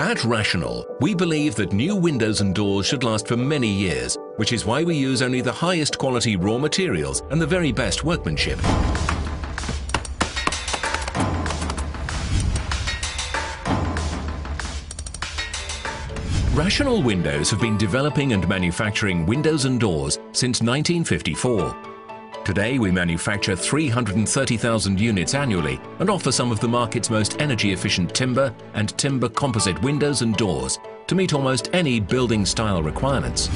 At Rationel, we believe that new windows and doors should last for many years, which is why we use only the highest quality raw materials and the very best workmanship. Rationel Windows have been developing and manufacturing windows and doors since 1954. Today we manufacture 330,000 units annually and offer some of the market's most energy-efficient timber and timber composite windows and doors to meet almost any building style requirements.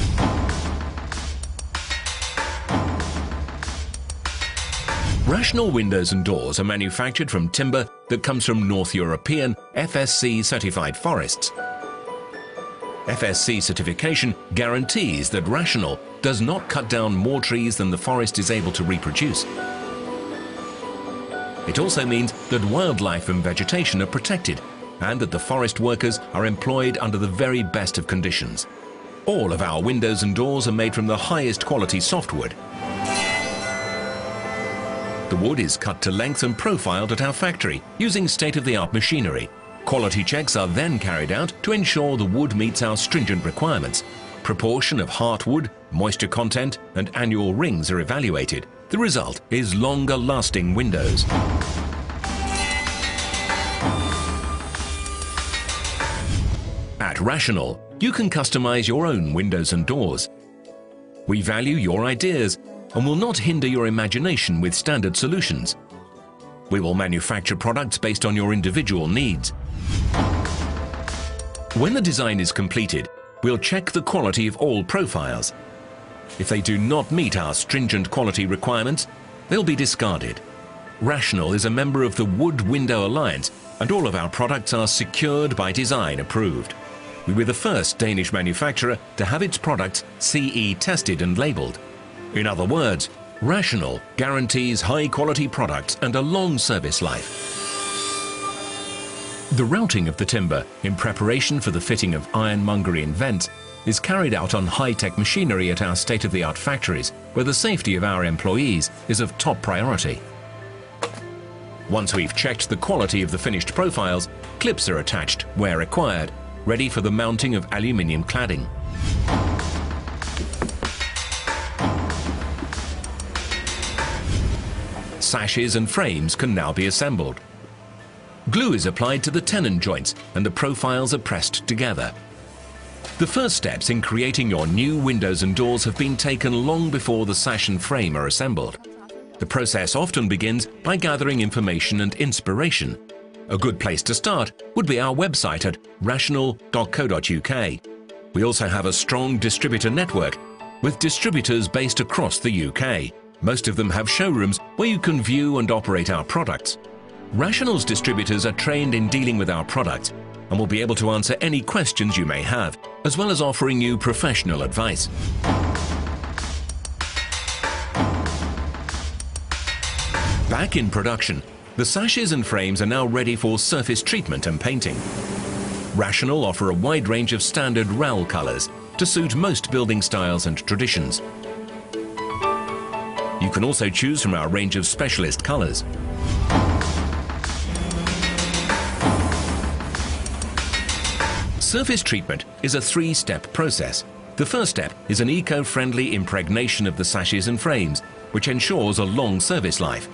Rationel windows and doors are manufactured from timber that comes from North European FSC certified forests. FSC certification guarantees that Rationel does not cut down more trees than the forest is able to reproduce. It also means that wildlife and vegetation are protected and that the forest workers are employed under the very best of conditions. All of our windows and doors are made from the highest quality softwood. The wood is cut to length and profiled at our factory using state-of-the-art machinery. Quality checks are then carried out to ensure the wood meets our stringent requirements. Proportion of heartwood, moisture content and annual rings are evaluated. The result is longer lasting windows. At Rationel, you can customize your own windows and doors. We value your ideas and will not hinder your imagination with standard solutions. We will manufacture products based on your individual needs. When the design is completed, we'll check the quality of all profiles. If they do not meet our stringent quality requirements, they'll be discarded. Rationel is a member of the Wood Window Alliance, and all of our products are secured by design approved. We were the first Danish manufacturer to have its products CE tested and labelled. In other words, Rationel guarantees high-quality products and a long service life. The routing of the timber in preparation for the fitting of ironmongery and vents is carried out on high-tech machinery at our state-of-the-art factories, where the safety of our employees is of top priority. Once we've checked the quality of the finished profiles, clips are attached where required, ready for the mounting of aluminium cladding. Sashes and frames can now be assembled. Glue is applied to the tenon joints and the profiles are pressed together. The first steps in creating your new windows and doors have been taken long before the sash and frame are assembled. The process often begins by gathering information and inspiration. A good place to start would be our website at rationel.co.uk. We also have a strong distributor network with distributors based across the UK. Most of them have showrooms where you can view and operate our products. Rationel's distributors are trained in dealing with our products and will be able to answer any questions you may have, as well as offering you professional advice. Back in production, the sashes and frames are now ready for surface treatment and painting. Rationel offer a wide range of standard RAL colours to suit most building styles and traditions. You can also choose from our range of specialist colours. Surface treatment is a three-step process. The first step is an eco-friendly impregnation of the sashes and frames, which ensures a long service life.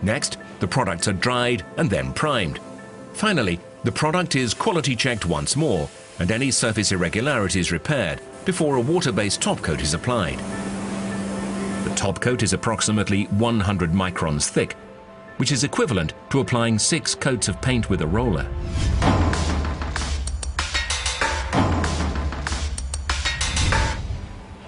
Next, the products are dried and then primed. Finally, the product is quality checked once more and any surface irregularities repaired before a water-based top coat is applied. The top coat is approximately 100 microns thick, which is equivalent to applying 6 coats of paint with a roller.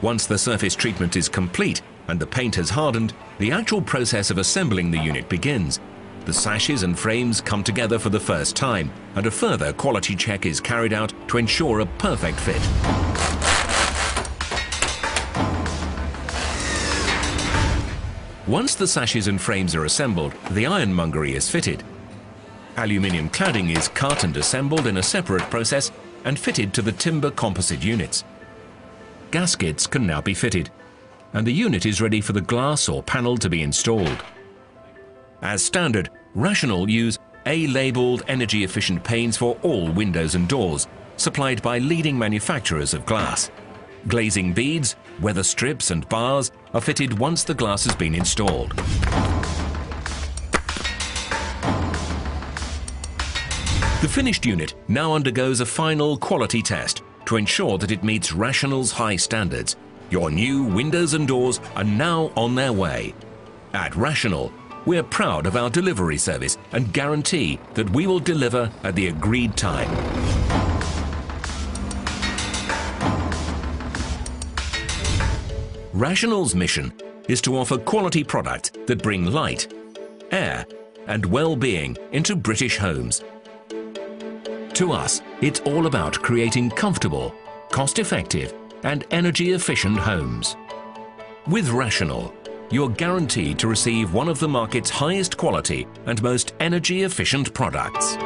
Once the surface treatment is complete and the paint has hardened, the actual process of assembling the unit begins. The sashes and frames come together for the first time, and a further quality check is carried out to ensure a perfect fit. Once the sashes and frames are assembled, the ironmongery is fitted. Aluminium cladding is cut and assembled in a separate process and fitted to the timber composite units. Gaskets can now be fitted, and the unit is ready for the glass or panel to be installed. As standard, Rationel use A-labelled energy-efficient panes for all windows and doors, supplied by leading manufacturers of glass. Glazing beads, weather strips and bars are fitted once the glass has been installed. The finished unit now undergoes a final quality test to ensure that it meets Rationel's high standards. Your new windows and doors are now on their way. At Rationel, we're proud of our delivery service and guarantee that we will deliver at the agreed time. Rationel's mission is to offer quality products that bring light, air, and well-being into British homes. To us, it's all about creating comfortable, cost-effective and energy-efficient homes. With Rationel, you're guaranteed to receive one of the market's highest quality and most energy-efficient products.